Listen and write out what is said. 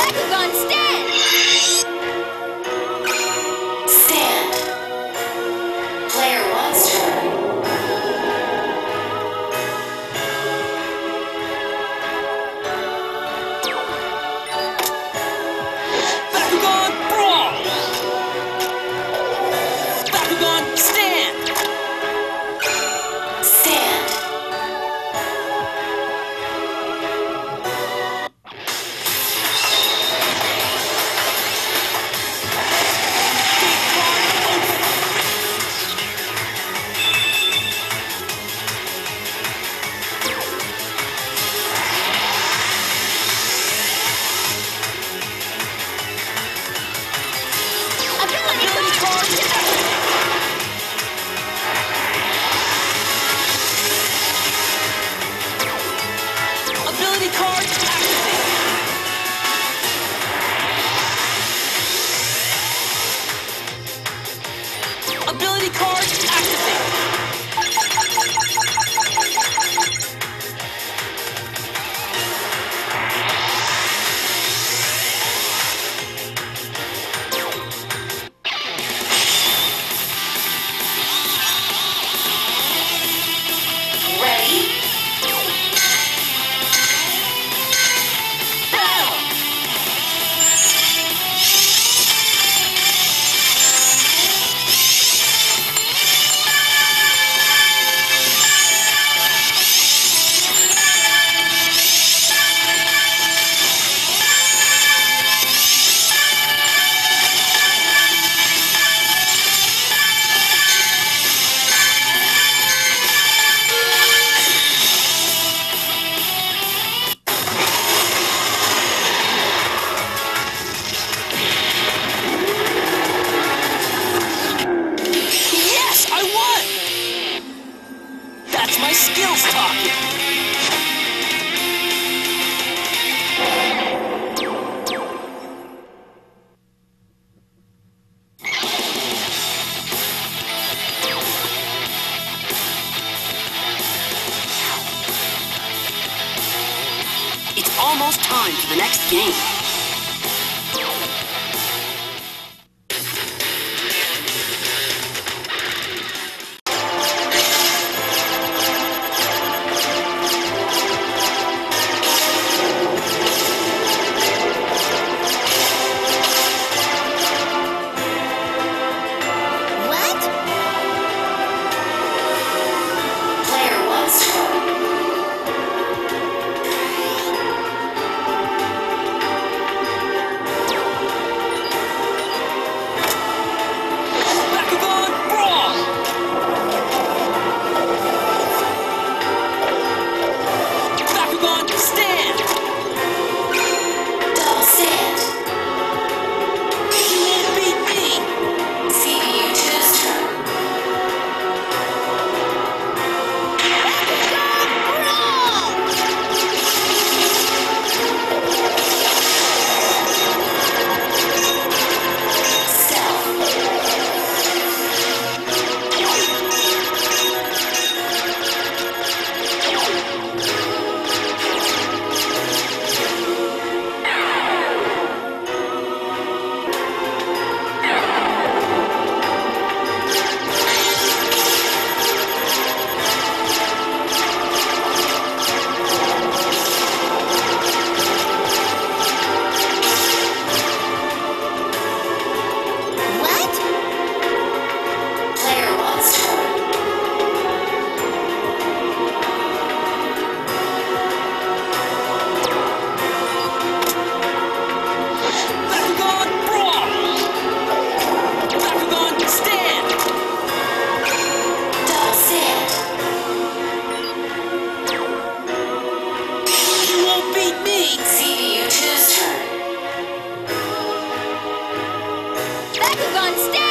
Bakugan, stand! Stand. Player 1's turn. Bakugan, brawl! Bakugan, stand! Stand. Ability card activate. Ready? Battle. That's my skills talking. It's almost time for the next game. Bakugan, stand!